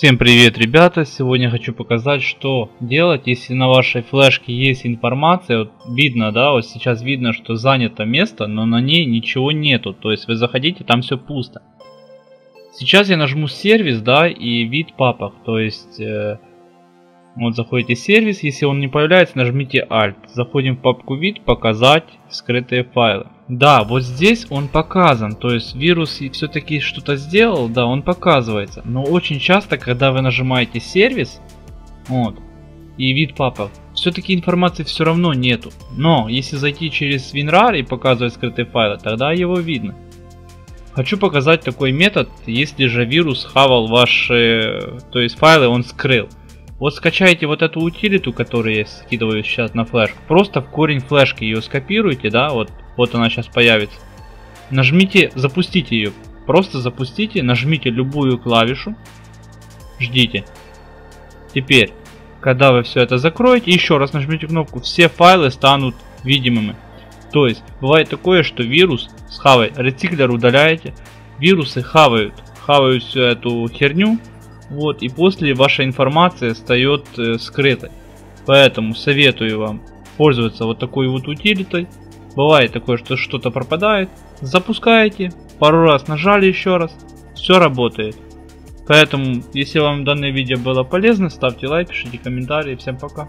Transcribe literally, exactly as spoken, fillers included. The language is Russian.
Всем привет, ребята! Сегодня хочу показать, что делать, если на вашей флешке есть информация. Вот видно, да, вот сейчас видно, что занято место, но на ней ничего нету. То есть вы заходите, там все пусто. Сейчас я нажму сервис, да, и вид папок. То есть э, вот заходите в сервис, если он не появляется, нажмите Alt. Заходим в папку вид, показать скрытые файлы. Да, вот здесь он показан, то есть вирус все-таки что-то сделал, да, он показывается. Но очень часто, когда вы нажимаете сервис, вот, и вид папок, все-таки информации все равно нету. Но если зайти через WinRAR и показывать скрытые файлы, тогда его видно. Хочу показать такой метод, если же вирус хавал ваши, то есть файлы он скрыл. Вот скачайте вот эту утилиту, которую я скидываю сейчас на флешку. Просто в корень флешки ее скопируйте, да, вот, вот она сейчас появится. Нажмите, запустите ее. Просто запустите, нажмите любую клавишу. Ждите. Теперь, когда вы все это закроете, еще раз нажмите кнопку, все файлы станут видимыми. То есть, бывает такое, что вирус схавает, рециклер удаляете, вирусы хавают, хавают всю эту херню. Вот, и после ваша информация встает э, скрытой. Поэтому советую вам пользоваться вот такой вот утилитой. Бывает такое, что что-то пропадает. Запускаете, пару раз нажали еще раз, все работает. Поэтому, если вам данное видео было полезно, ставьте лайк, пишите комментарии. Всем пока.